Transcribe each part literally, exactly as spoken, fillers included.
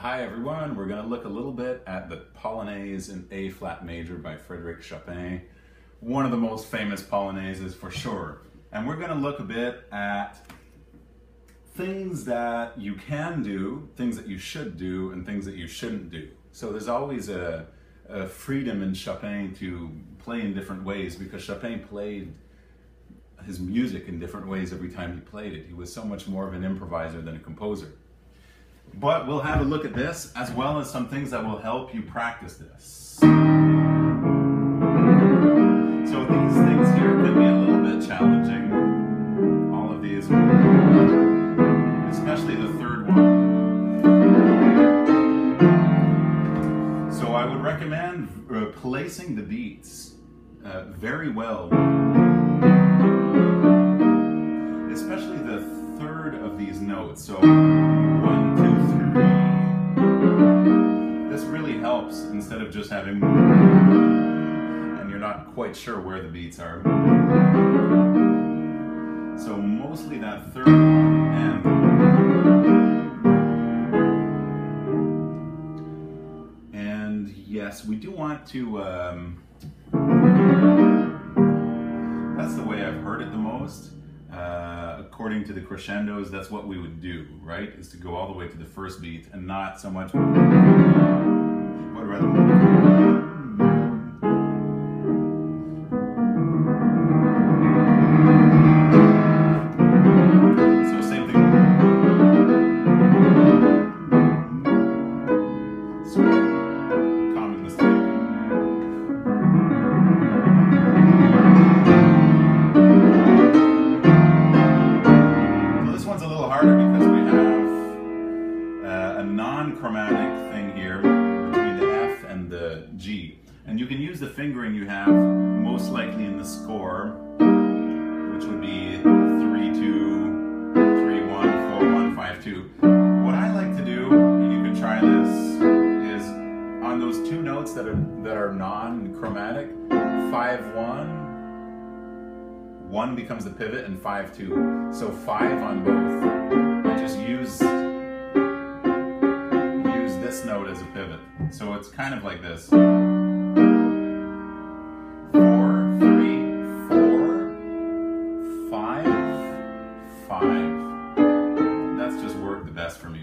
Hi everyone, we're going to look a little bit at the Polonaise in A-flat major by Frédéric Chopin, one of the most famous Polonaises for sure. And we're going to look a bit at things that you can do, things that you should do, and things that you shouldn't do. So there's always a, a freedom in Chopin to play in different ways, because Chopin played his music in different ways every time he played it. He was so much more of an improviser than a composer. But we'll have a look at this, as well as some things that will help you practice this. So these things here could be a little bit challenging. All of these, especially the third one. So I would recommend uh, placing the beats uh, very well. Especially the third of these notes. So one, two, three. This really helps instead of just having and you're not quite sure where the beats are. So mostly that third one. And, and yes, we do want to. Um, that's the way I've heard it the most. Uh, according to the crescendos, that's what we would do, right? Is to go all the way to the first beat and not so much, but rather. So same thing. So common mistake. Non-chromatic thing here between the F and the G, and you can use the fingering you have most likely in the score, which would be three two, three one, four one, five two. What I like to do, and you can try this, is on those two notes that are that are non-chromatic, five one, one becomes the pivot, and five two. So five on both. I just use. This note as a pivot. So it's kind of like this. Four, three, four, five, five. That's just worked the best for me.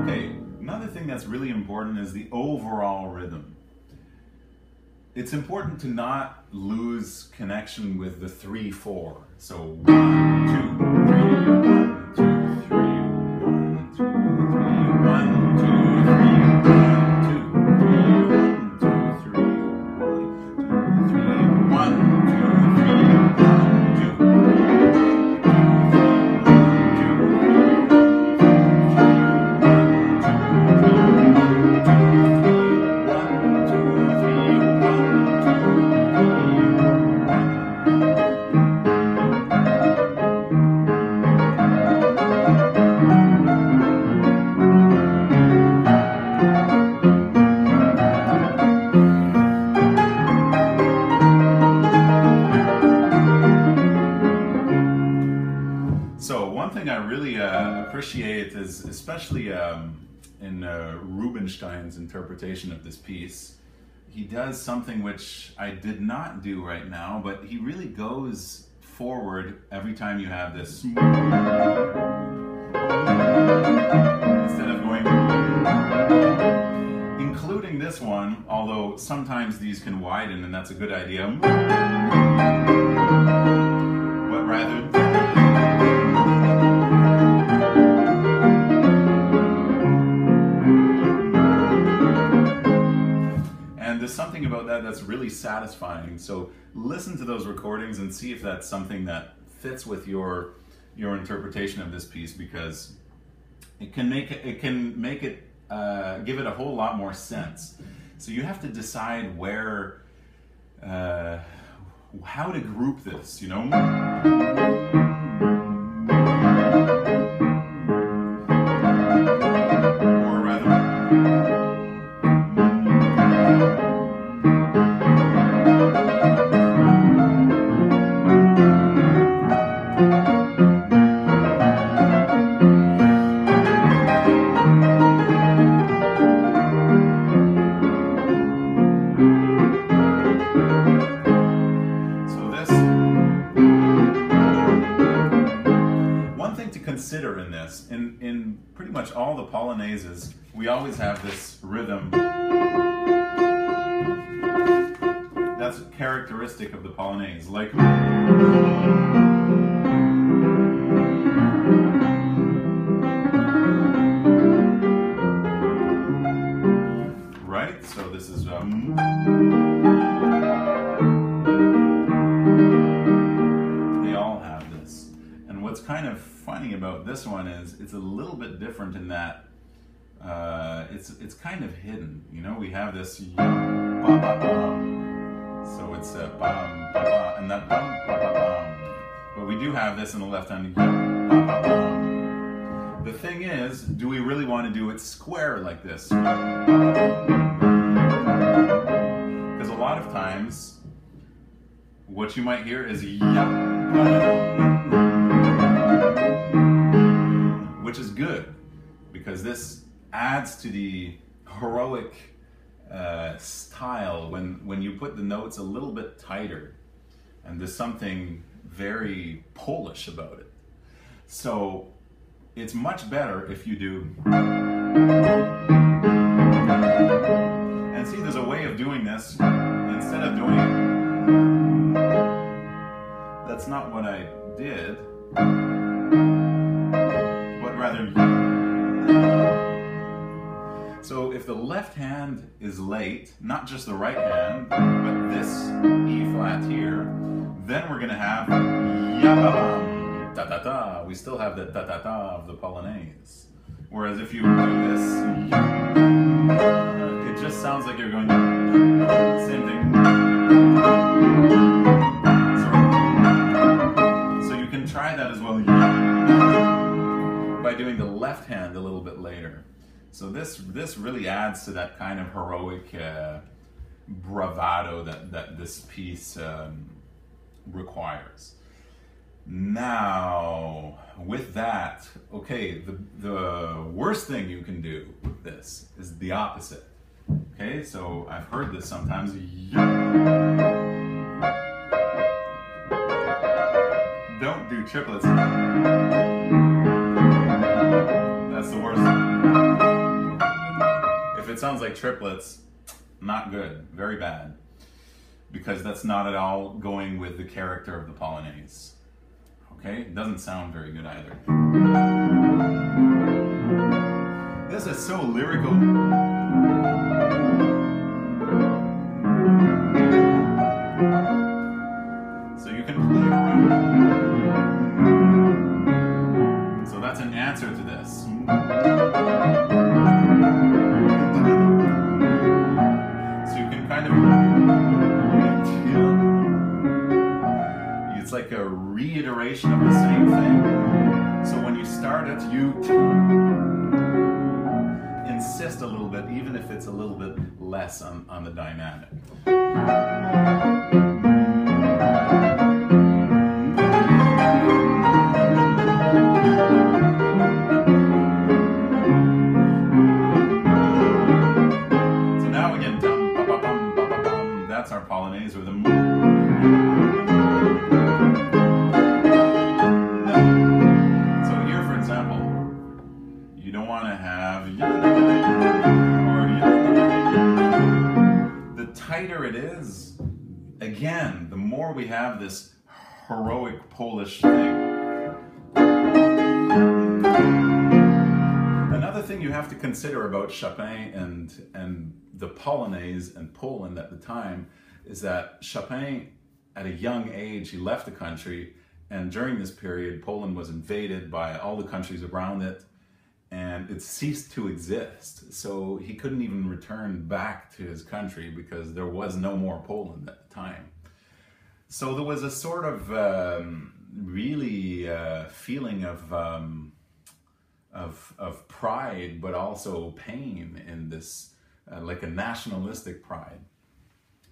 Okay, another thing that's really important is the overall rhythm. It's important to not lose connection with the three, four. So one, two, three, one, two, three, one, two, three, one, two, three, one, two, three, one, two, three, one, two, three, one, two, three, one, two, three, I really uh, appreciate is especially um, in uh, Rubinstein's interpretation of this piece. He does something which I did not do right now, but he really goes forward every time you have this, instead of going, including this one, although sometimes these can widen and that's a good idea, but rather something about that that's really satisfying. So listen to those recordings and see if that's something that fits with your your interpretation of this piece, because it can make it, it can make it uh, give it a whole lot more sense. So you have to decide where uh, how to group this, you know. Or rather. Thank you. consider in this, in, in pretty much all the Polonaises, we always have this rhythm that's characteristic of the Polonaise. Like, right? So this is um, kind of funny about this one is it's a little bit different in that uh, it's it's kind of hidden, you know. We have this yum, ba, ba, bum. So it's a bum, ba, ba, and that bum, ba, ba, bum. But we do have this in the left hand. Yum, ba, ba, bum. The thing is, do we really want to do it square like this? Because a lot of times, what you might hear is yum, ba, which is good, because this adds to the heroic uh, style when, when you put the notes a little bit tighter, and there's something very Polish about it. So it's much better if you do, and see, there's a way of doing this instead of doing it. That's not what I did. So if the left hand is late, not just the right hand, but this E flat here, then we're gonna have yabam, ta ta ta. We still have the ta ta ta of the Polonaise. Whereas if you do this, it just sounds like you're going same thing. So you can try that as well, by doing the left hand a little bit later. So this this really adds to that kind of heroic uh, bravado that, that this piece um, requires. Now, with that, okay, the, the worst thing you can do with this is the opposite. Okay, so I've heard this sometimes. Don't do triplets. That's the worst. If it sounds like triplets, not good, very bad, because that's not at all going with the character of the Polonaise. Okay, it doesn't sound very good either. This is so lyrical. So you can play around. So that's an answer to this. So you can kind of, it's like a reiteration of the same thing. So when you start it, you insist a little bit, even if it's a little bit less on, on the dynamic. Again, the more we have this heroic Polish thing. Another thing you have to consider about Chopin and, and the Polonaise and Poland at the time is that Chopin, at a young age, he left the country, and during this period, Poland was invaded by all the countries around it, and it ceased to exist. So he couldn't even return back to his country because there was no more Poland at the time. So there was a sort of um, really uh, feeling of, um, of, of pride, but also pain in this, uh, like a nationalistic pride.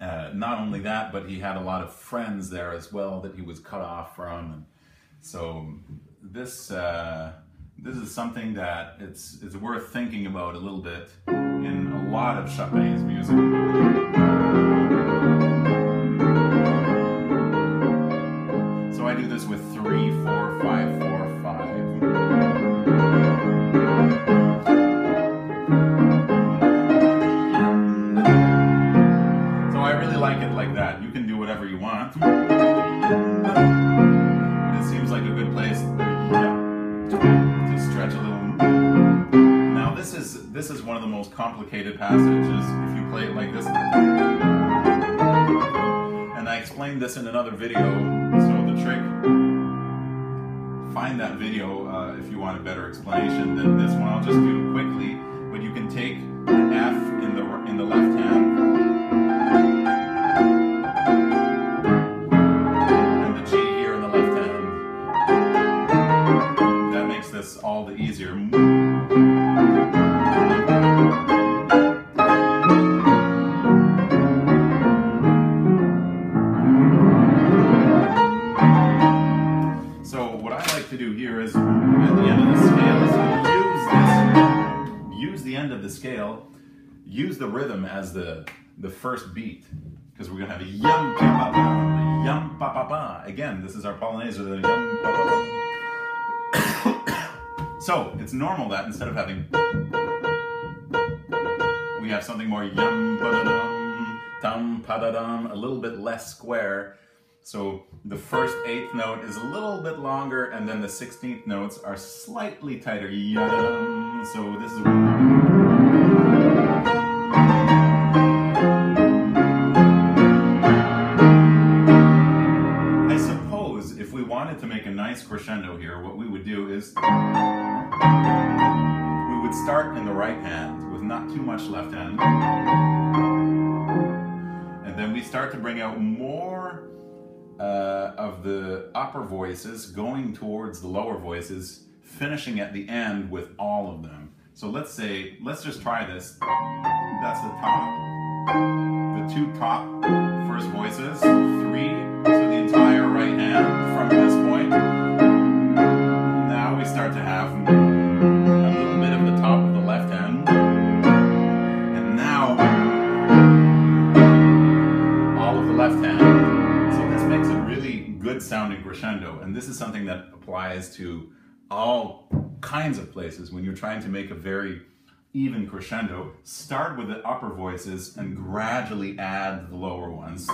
Uh, not only that, but he had a lot of friends there as well that he was cut off from. And so this, uh, This is something that it's, it's worth thinking about a little bit in a lot of Chopin's music. So I do this with three, four, five, four, five. the most complicated passages if you play it like this. And I explained this in another video, so the trick, find that video uh, if you want a better explanation than this one. I'll just do quickly, but you can take an F in the, in the left hand, all the easier. So what I like to do here is, at the end of the scale, is use this, use the end of the scale, use the rhythm as the the first beat, because we're gonna have a yum pa pa pa, yum pa pa pa. Again, this is our Polonaise with a yum pa pa. So, it's normal that instead of having, we have something more yum pa-da-dum, dum pa-da-dum, a little bit less square. So the first eighth note is a little bit longer, and then the sixteenth notes are slightly tighter. Yum. So this is... to make a nice crescendo here, what we would do is we would start in the right hand with not too much left hand, and then we start to bring out more uh, of the upper voices going towards the lower voices, finishing at the end with all of them. So let's say, let's just try this. That's the top, the two top first voices, three. So the entire right hand from this point. Now we start to have a little bit of the top of the left hand. And now all of the left hand. So this makes a really good sounding crescendo. And this is something that applies to all kinds of places. When you're trying to make a very even crescendo, start with the upper voices and gradually add the lower ones.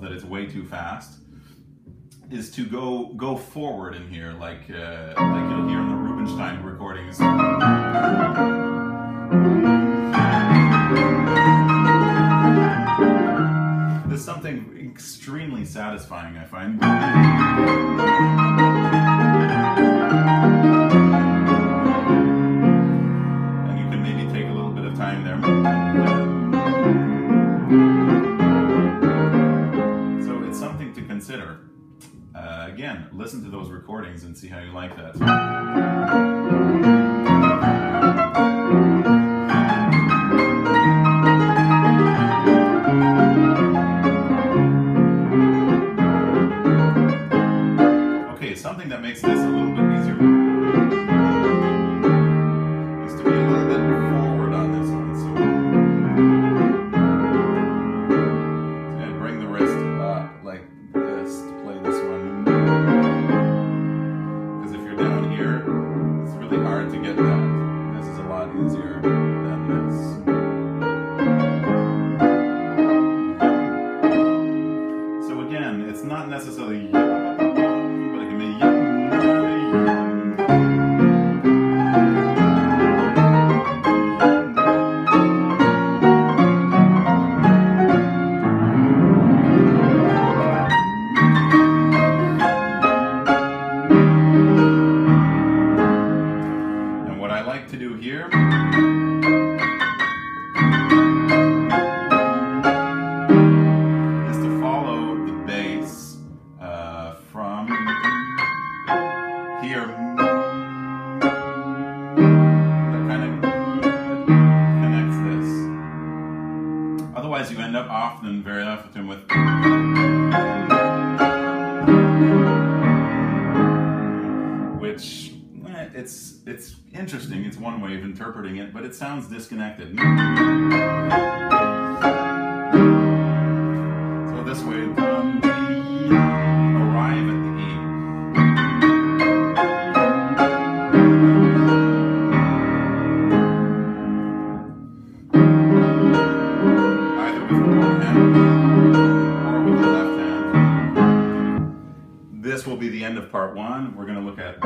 That it's way too fast is to go go forward in here, like uh, like you'll hear in the Rubinstein recordings. There's something extremely satisfying, I find. Again, listen to those recordings and see how you like that. Okay, something that makes this a little bit easier is to be a little bit forward on this one. So, and bring the wrist up like this to play this one. It's really hard to get that. This is a lot easier than this. So again, it's not necessarily yum, but it can be yum. Is to follow the bass uh, from it's interesting, it's one way of interpreting it, but it sounds disconnected. So this way, um, we arrive at the E. Either with the right hand or with the left hand. This will be the end of part one. We're going to look at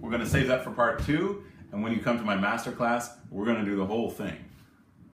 We're going to save that for part two, and when you come to my masterclass, we're going to do the whole thing.